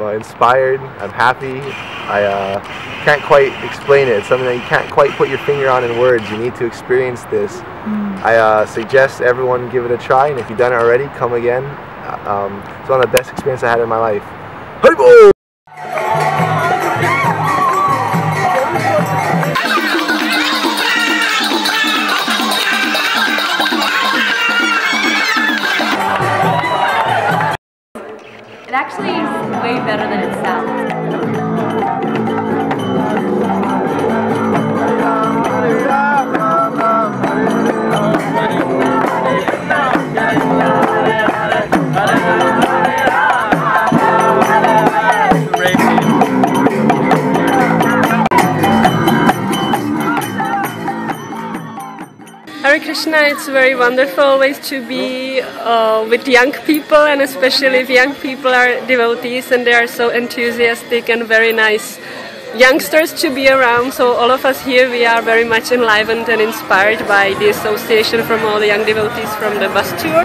I'm inspired, I'm happy, I can't quite explain it. It's something that you can't quite put your finger on in words. You need to experience this. I suggest everyone give it a try, and if you've done it already, come again. It's one of the best experiences I had in my life. Hey, boy! It actually is way better than it sounds. Hare Krishna, it's very wonderful always to be with young people, and especially if young people are devotees and they are so enthusiastic and very nice youngsters to be around. So all of us here, we are very much enlivened and inspired by the association from all the young devotees from the bus tour.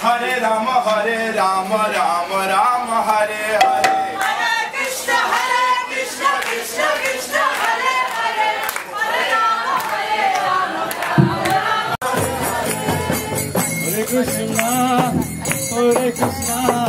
Hare Rama, Hare Rama, Rama Rama, Hare Hare. Hare Krishna, Hare Krishna, Krishna Krishna, Hare Hare. Hare Rama, Hare Rama, Rama Rama. Hare Krishna, Hare Krishna, Krishna Hare Hare.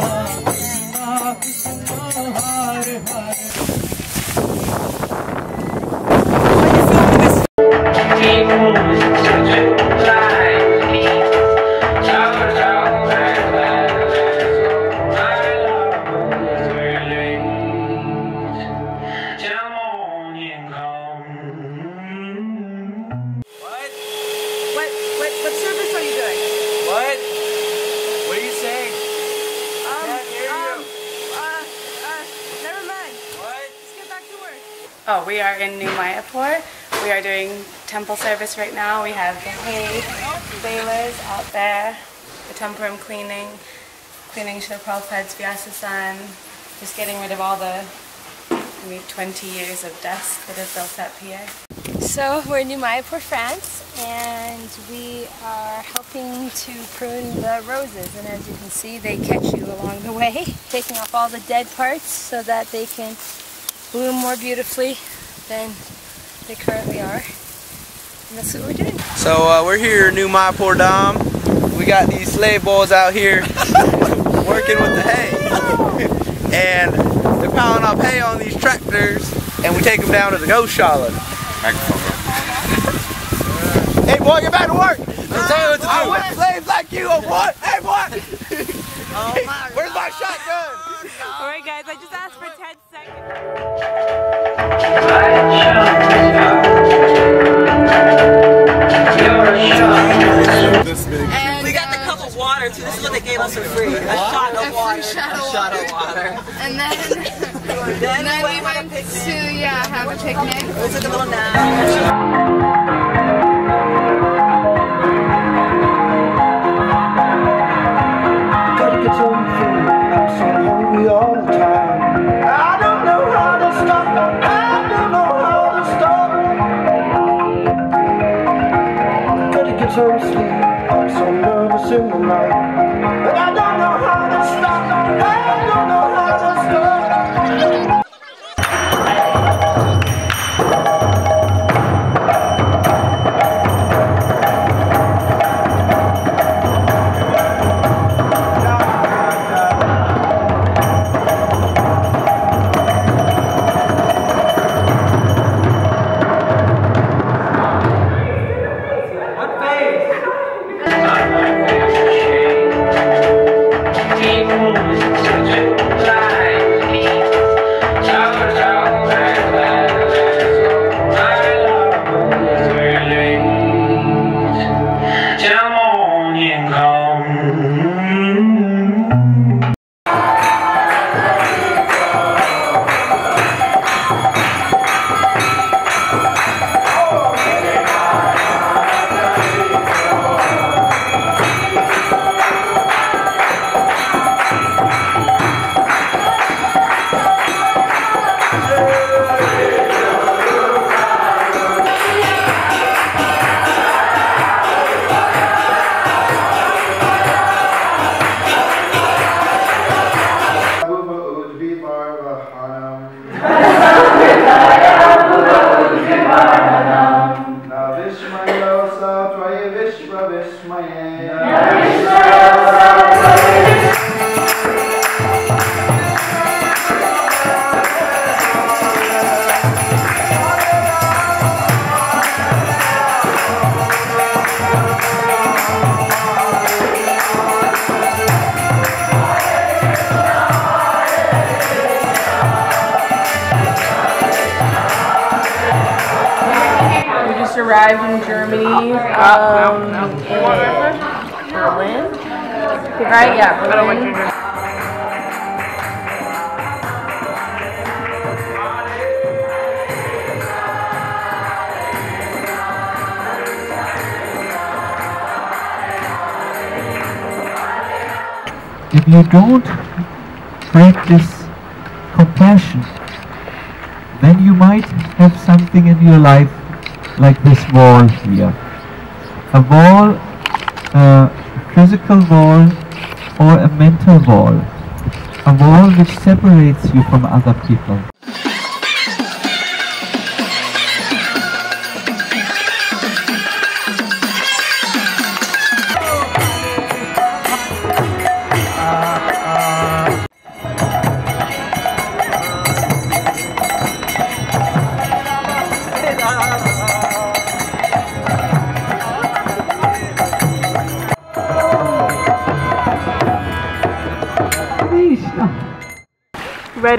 Oh, we are in New Mayapur. We are doing temple service right now. We have the hay balers out there, the temple room cleaning Shilpal Pads, Biasasan, just getting rid of all the maybe 20 years of dust that have built up here. So we're in New Mayapur, France, and we are helping to prune the roses. And as you can see, they catch you along the way, taking off all the dead parts so that they can bloom more beautifully than they currently are, and that's what we're doing. So we're here in New Mayapur Dham. We got these slave boys out here working with the hay, and they're piling up hay on these tractors, and we take them down to the goshala. Hey boy, get back to work! I want slaves like you, oh boy! Hey boy! Oh my where's my shotgun? Oh. Alright guys, I just asked for 10 seconds. And we got the cup of water too. This is what they gave us for free. A shot of water. And then we went to, have a picnic. It was like a little nap. In Germany, Berlin, right? Yeah, Berlin. If you don't practice compassion, then you might have something in your life like this wall here. A wall, a physical wall or a mental wall. A wall which separates you from other people.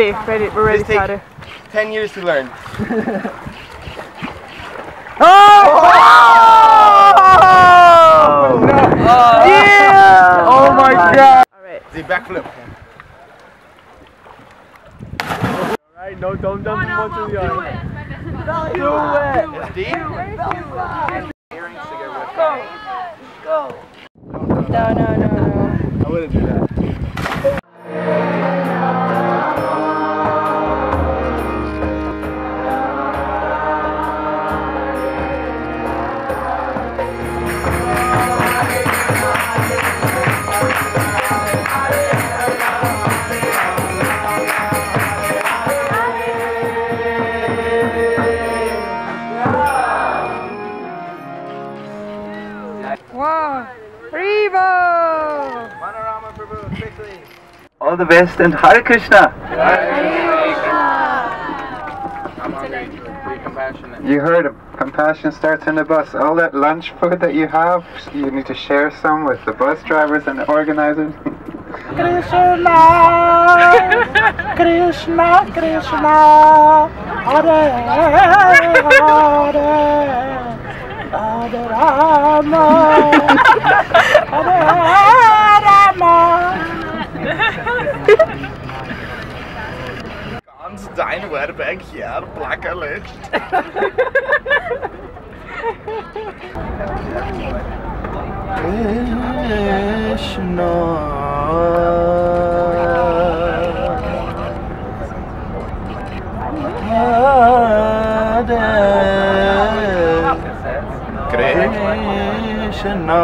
Ready, we're ready, Sada. 10 years to learn. Oh! Oh! Oh! No. Yeah! Oh my God! All right. The backflip. All right, no, don't no, do it. Do it. It's deep. Go. No. I wouldn't do that. All the best and Hare Krishna! Hare Krishna! I'm hungry. Be compassionate. You heard him. Compassion starts in the bus. All that lunch food that you have, you need to share some with the bus drivers and the organizers. Krishna! Krishna! Krishna! Hare Rama! Hare Rama! Ganz dein Werbeck hier, Blackerlicht. Krishna, Krishna.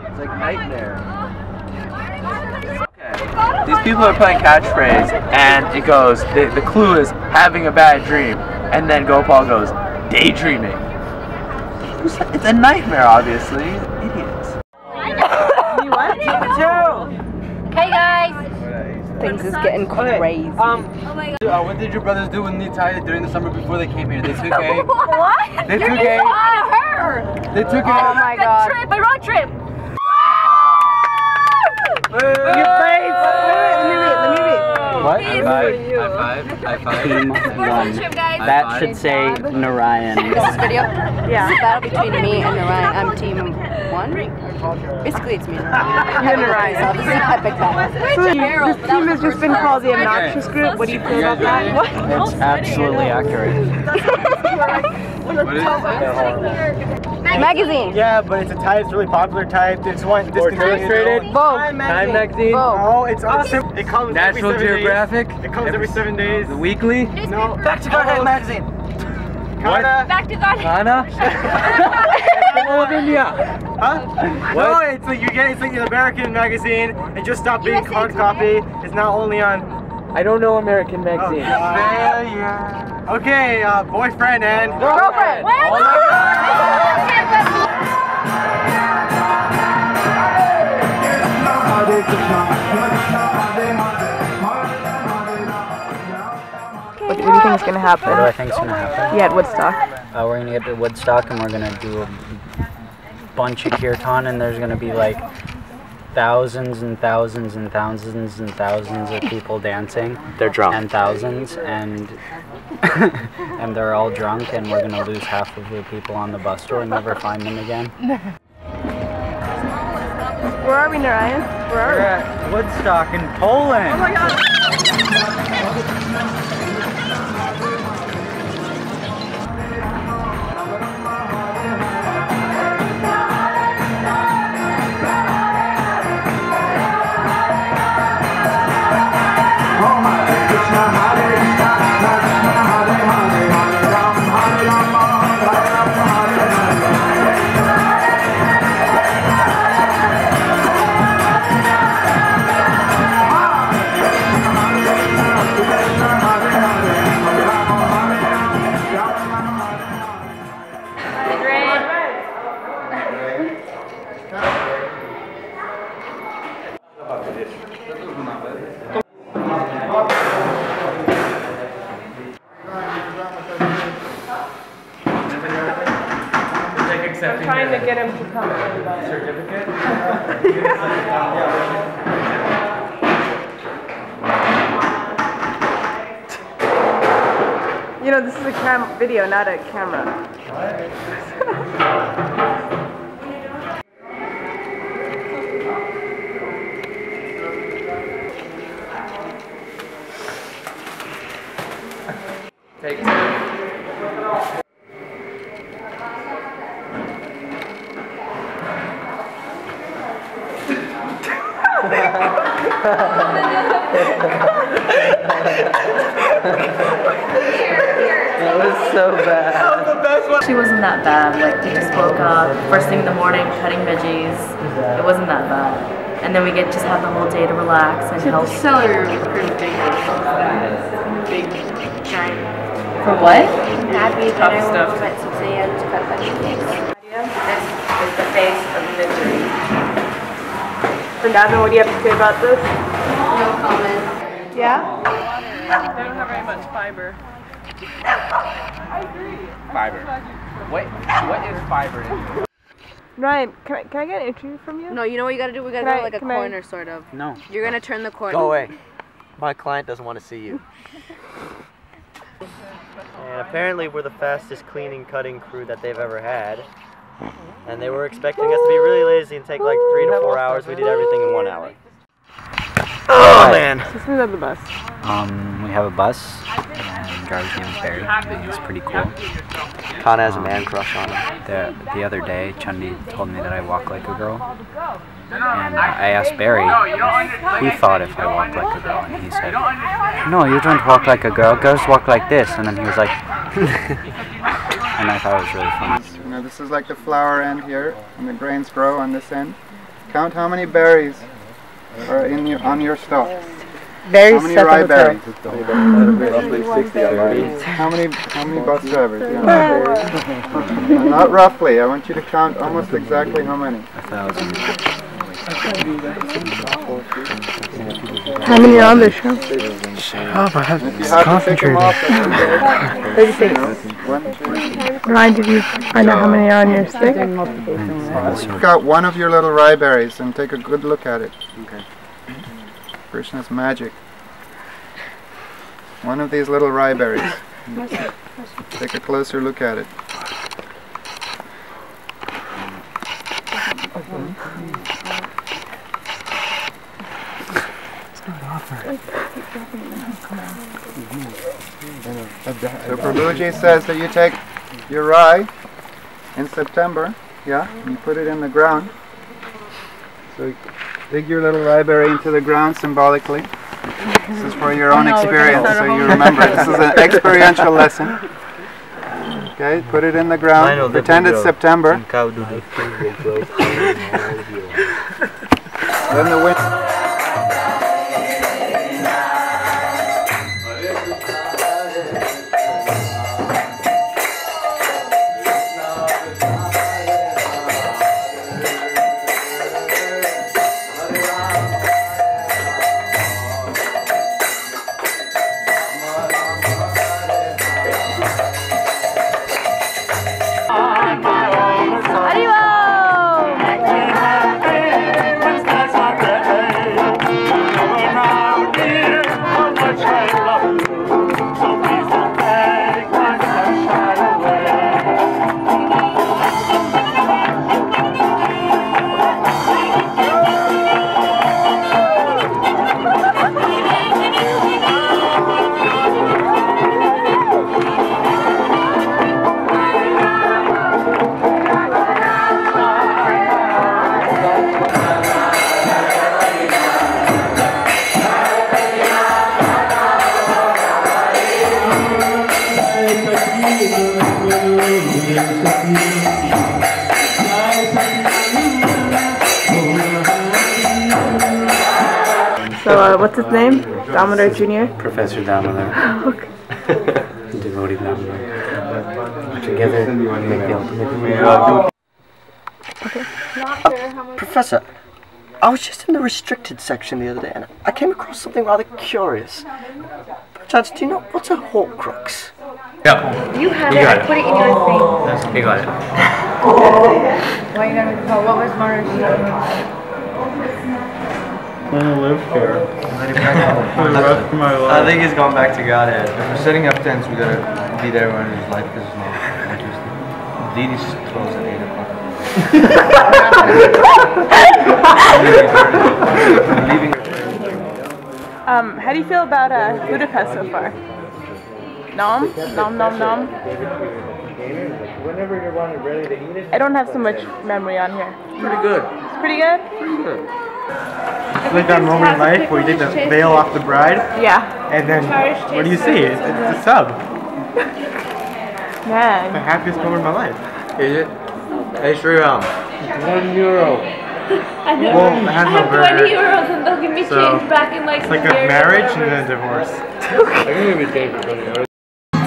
It's like nightmare. Okay. These people are playing catchphrase and it goes, the clue is having a bad dream. And then Gopal goes, daydreaming. It's a nightmare, obviously. Idiots. You what? Hey guys! Things is getting crazy. Oh my God. What did your brothers do in Nitya during the summer before they came here? They took a... What? They took a... her! They took a... Oh my God. A road trip! Your face! Let me read. What? High five. That should say Narayan. This is video. Yeah. It's a battle between me and Narayan. I'm team one. Basically, it's me and Narayan. You and Narayan. This is an epic battle. This team has just been called the obnoxious group. What do you feel about that? What? It's absolutely accurate. What is it? Magazine. Yeah, but it's a type. It's really popular type. It's one discontinued. Vogue. Time magazine. Oh, it's awesome. It comes National Geographic. Days. It comes every 7 days. The weekly. No. Back to Godhead magazine. What? Back to Godhead. Kana. All of India. Huh? No, it's like you get. It's like an American magazine. It just stopped being hard copy. It's now only on. I don't know American magazine. Oh, okay, boyfriend and girlfriend. What do you think is gonna happen? What do I think is gonna happen? Yeah, at Woodstock. We're gonna get to Woodstock and we're gonna do a bunch of kirtan and there's gonna be like thousands and thousands and thousands and thousands of people dancing. They're drunk. And thousands and and they're all drunk and we're gonna lose half of the people on the bus or never find them again. Where are we, Narayan? Where are we? We're at Woodstock in Poland. Oh my god. You know, this is a video, not a camera. Take it. That was so bad. That was the best one. She wasn't that bad. Like, we just woke up, first thing in the morning, cutting veggies. It wasn't that bad. And then we get just have the whole day to relax and help. Celery was pretty big. Big, giant. For what? Happy top stuff. At 6 a.m. to cut veggies. This is the face of the victory. Fernando, what do you have to say about this? No comment. Yeah? They don't have very much fiber. I agree. Fiber. What is fiber? Ryan, can I get an interview from you? No, you know what you gotta do? We gotta go like a corner, sort of. No. You're gonna turn the corner. Go away. My client doesn't want to see you. And apparently we're the fastest cleaning, cutting crew that they've ever had. And they were expecting us to be really lazy and take like 3 to 4 hours. We did everything in 1 hour. Oh man! So this is on the bus. We have a bus. Gargi and Barry. It's pretty cool. Kana has a man crush on him. The other day, Chundi told me that I walk like a girl. And I asked Barry who thought if I walked like a girl. And he said, no, you don't walk like a girl. Girls walk like this. And then he was like, and I thought it was really funny. Now this is like the flower end here, and the grains grow on this end. Count how many berries are in your, on your stalk. Berries. How many rye berries? Roughly 60 berries. How many bus drivers? Yeah. Not roughly. I want you to count almost exactly how many. 1,000. How many are on this show? Shut up! I have to concentrate. 36. Ryan, did you find out how many are on your stick? You've got one of your little rye berries, and take a good look at it. Okay. Krishna's magic. One of these little rye berries. Take a closer look at it. It's not offered. So Prabhuji says that you take your rye in September, yeah, and you put it in the ground. So you dig your little rye berry into the ground symbolically. This is for your own experience, so you remember. This is an experiential lesson. Okay, put it in the ground. Pretend it's September. Then the wind. What's his name? Dumbledore Jr.? Professor Dumbledore. Okay. Devotee Dumbledore. Together, make the ultimate. Okay. Professor, I was just in the restricted section the other day and I came across something rather curious. Judge, do you know what's a Horcrux? Yeah. You have it, I put it in your thing. You got it. What was Mara's? I don't live here. For the rest of my life. I think he's gone back to Godhead. If we're setting up tents, we gotta be there when his life is not interesting. Didi throws at 8 o'clock. How do you feel about Budapest so far? Nom? Nom nom nom? Whenever you're ready to eat it. I don't have so much memory on here. Pretty good. It's pretty good? Pretty good. It's like that moment in life where you take the veil off the bride. Yeah. And then, what do you see? It's a sub. Man. It's the happiest moment of my life. Is it? Hey, Shreya. €1. I have 20 euros and they'll give me change back in like 2 years. It's like a marriage and then a divorce. I think it'd be change for 20 euros. I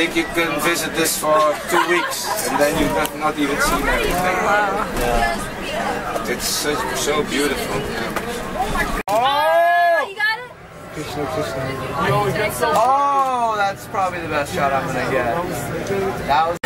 think you can visit this for 2 weeks and then you have not even seen everything. Wow. Yeah. It's so beautiful. Oh! You got it? Krishna, Krishna. Oh, that's probably the best shot I'm gonna get. That was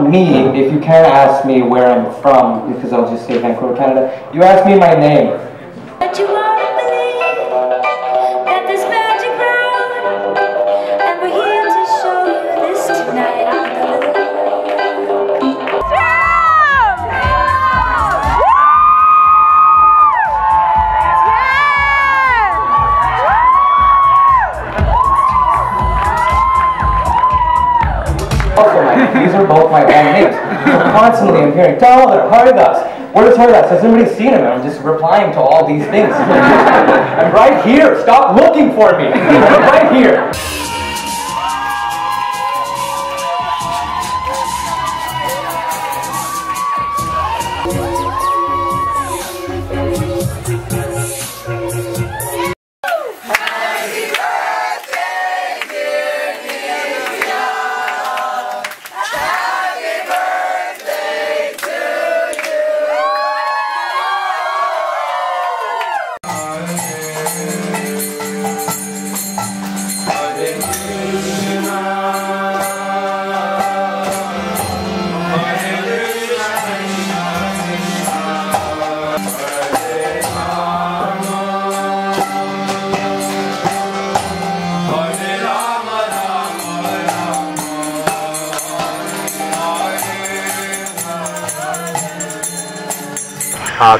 Me, if you can't ask me where I'm from, because I'll just say Vancouver, Canada, you ask me my name. But you wanna believe that there's magic round, and we're here to show you this tonight. Sam! Sam! Woo! up my own names. So constantly I'm hearing, Damolar, Haridas, what is Haridas? Has anybody seen him? And I'm just replying to all these things. I'm right here. Stop looking for me. I'm right here.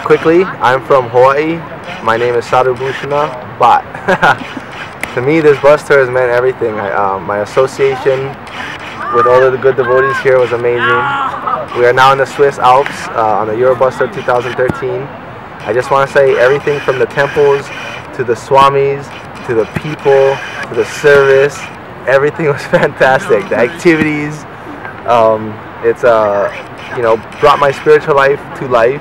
Quickly, I'm from Hawaii. My name is Sarubushina, but to me this bus tour has meant everything. My association with all of the good devotees here was amazing. We are now in the Swiss Alps on the Eurobuster 2013. I just want to say everything from the temples, to the swamis, to the people, to the service, everything was fantastic. The activities, it's you know, brought my spiritual life to life.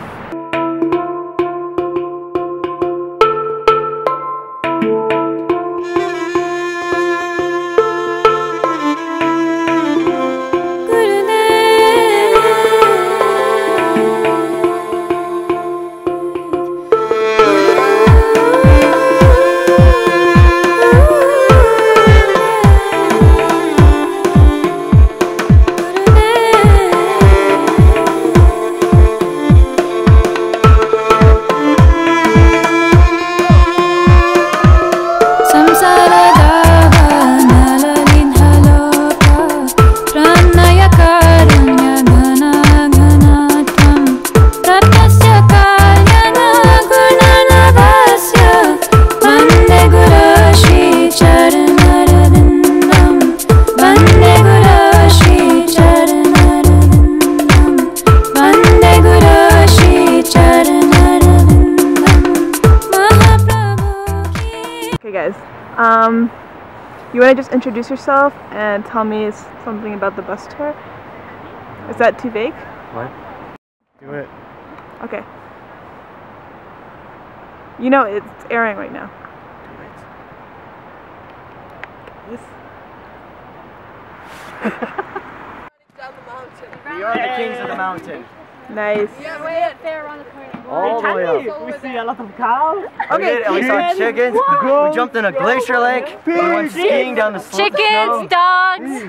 You want to just introduce yourself and tell me something about the bus tour? Is that too vague? What? Do it. Okay. You know it's airing right now. Do it. Yes. We are the kings of the mountain. Nice. Yeah, way up there on the corner. All the way up. We see a lot of cows. Okay, we saw chickens. We jumped in a glacier lake. We went skiing down the slope. Chickens, dogs.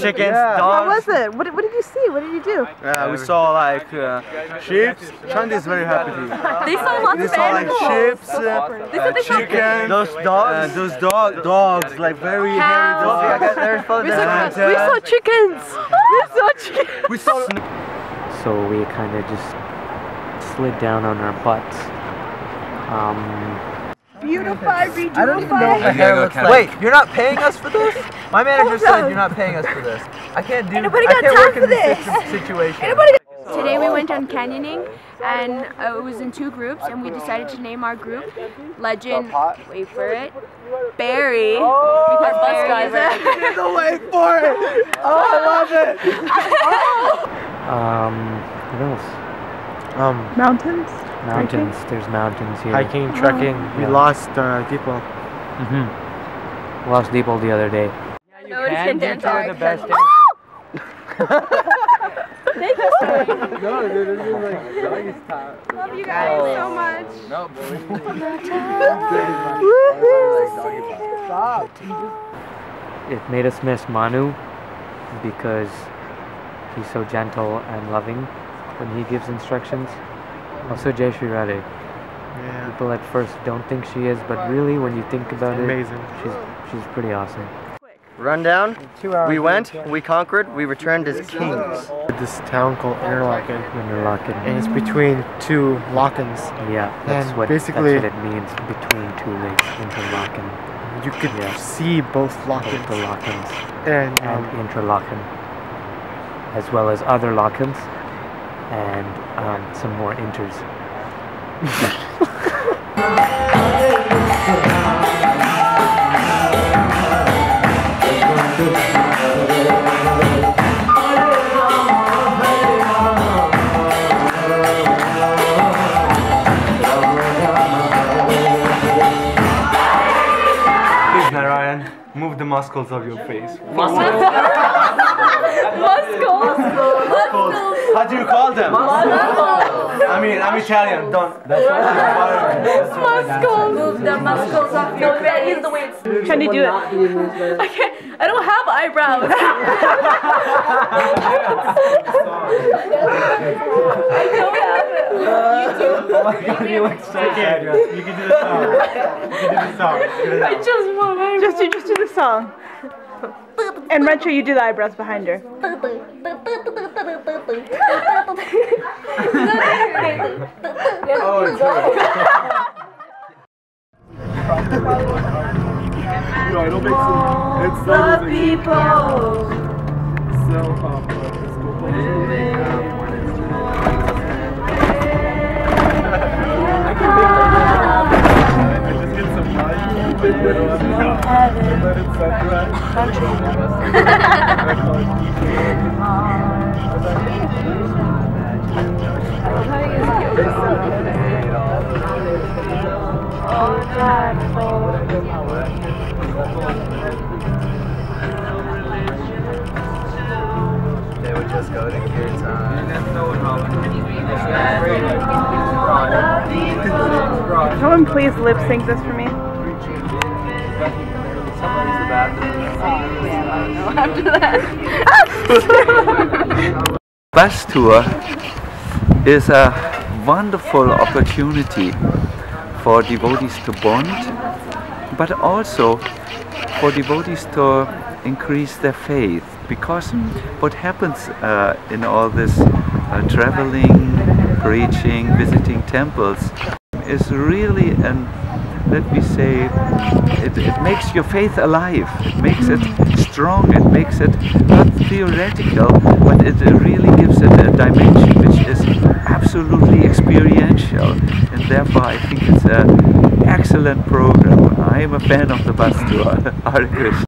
Chickens, dogs. What was it? What did you see? What did you do? We saw like sheep. Chundi's very happy. They saw lots of animals. They saw like sheep, chickens, those dogs, like very hairy dogs. We saw chickens. We saw chickens. So we kind of just slid down on our butts. Beautify, redo. I don't even know what the hair looks like. Wait, you're not paying us for this? My manager said you're not paying us for this. I can't do. Anybody got time for this? I can't work in this situation. Today we went on canyoning, and it was in two groups, and we decided to name our group Legend. Wait for it, Barry. Because bus driver. The wait for it. Oh, I love it. What else? Mountains. Mountains. Hiking? There's mountains here. Hiking, trekking. We lost Deepal. Mm-hmm. Lost Deepal the other day. Yeah, you can dance. You're the best dancer. Thank you so much. No, dude, this is like, love you guys so much. No, boy. Stop. It made us miss Manu because he's so gentle and loving when he gives instructions. Also, Jai Shri Radhe. Yeah. People at first don't think she is, but really, when you think about it, amazing. She's pretty awesome. Rundown, we went, we conquered, we returned as kings. This town called Interlaken. Interlaken. And it's between two Lakens. Yeah, that's what it means, between two lakes, Interlaken. You could see both Lakens. And Interlaken. as well as other Lakens and some more inters. Please, Narayan, move the muscles of your face. Muscles? How do you call them? Muscles. I'm Italian. Don't. That's muscles. Move the muscles off your face. Use the weights. I'm trying to do it. Okay. I don't have eyebrows. I don't have it. You do. Oh my God, you look so good. You can do the song. I just want eyebrows. Just do the song. And Rancho, you do the eyebrows behind her. No, it'll make sense. It's so easy. So it's I can make that. I just get some light in the middle of They would just go to kirtan. Someone please lip sync this for me. Somebody's the bathroom. After that. Bus tour is a wonderful opportunity for devotees to bond, but also for devotees to increase their faith. Because what happens in all this traveling, preaching, visiting temples is really an, let me say, it makes your faith alive, it makes it strong, it makes it not theoretical, but it really gives it a dimension which is absolutely experiential, and therefore I think it's an excellent program. I am a fan of the bus tour. Hare Krishna.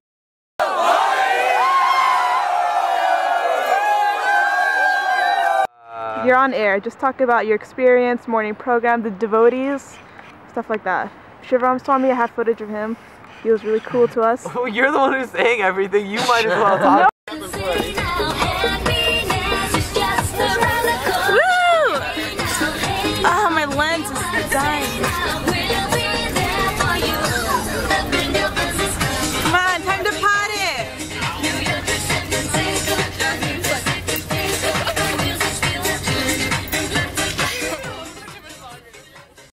You're on air, just talk about your experience, morning program, the devotees, stuff like that. Shivaram Swami, I had footage of him. He was really cool to us. Oh, you're the one who's saying everything. You might as well talk. No. Woo! Oh, my lens is dying.